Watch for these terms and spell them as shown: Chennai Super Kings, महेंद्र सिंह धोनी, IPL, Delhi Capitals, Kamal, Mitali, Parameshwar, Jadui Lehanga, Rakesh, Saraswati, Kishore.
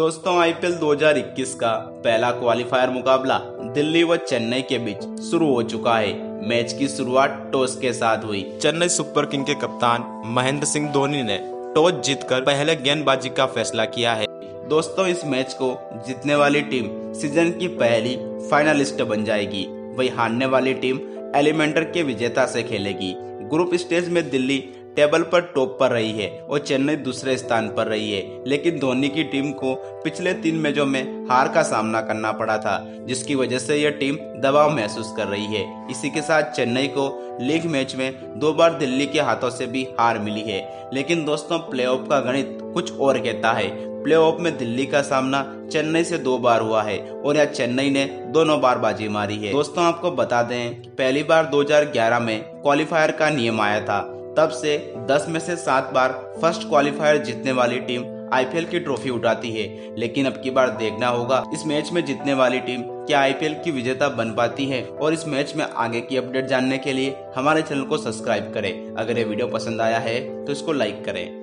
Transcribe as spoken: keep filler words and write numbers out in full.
दोस्तों आईपीएल दो हज़ार इक्कीस का पहला क्वालिफायर मुकाबला दिल्ली व चेन्नई के बीच शुरू हो चुका है। मैच की शुरुआत टॉस के साथ हुई। चेन्नई सुपर किंग के कप्तान महेंद्र सिंह धोनी ने टॉस जीतकर पहले गेंदबाजी का फैसला किया है। दोस्तों इस मैच को जीतने वाली टीम सीजन की पहली फाइनलिस्ट बन जाएगी, वही हारने वाली टीम एलिमेंटर के विजेता से खेलेगी। ग्रुप स्टेज में दिल्ली टेबल पर टॉप पर रही है और चेन्नई दूसरे स्थान पर रही है, लेकिन धोनी की टीम को पिछले तीन मैचों में हार का सामना करना पड़ा था, जिसकी वजह से यह टीम दबाव महसूस कर रही है। इसी के साथ चेन्नई को लीग मैच में दो बार दिल्ली के हाथों से भी हार मिली है। लेकिन दोस्तों प्लेऑफ का गणित कुछ और कहता है। प्लेऑफ में दिल्ली का सामना चेन्नई से दो बार हुआ है और यह चेन्नई ने दोनों बार बाजी मारी है। दोस्तों आपको बता दें, पहली बार दो हज़ार ग्यारह में क्वालिफायर का नियम आया था, तब से दस में से सात बार फर्स्ट क्वालिफायर जीतने वाली टीम आईपीएल की ट्रॉफी उठाती है। लेकिन अब की बार देखना होगा इस मैच में जीतने वाली टीम क्या आईपीएल की विजेता बन पाती है। और इस मैच में आगे की अपडेट जानने के लिए हमारे चैनल को सब्सक्राइब करें। अगर ये वीडियो पसंद आया है तो इसको लाइक करें।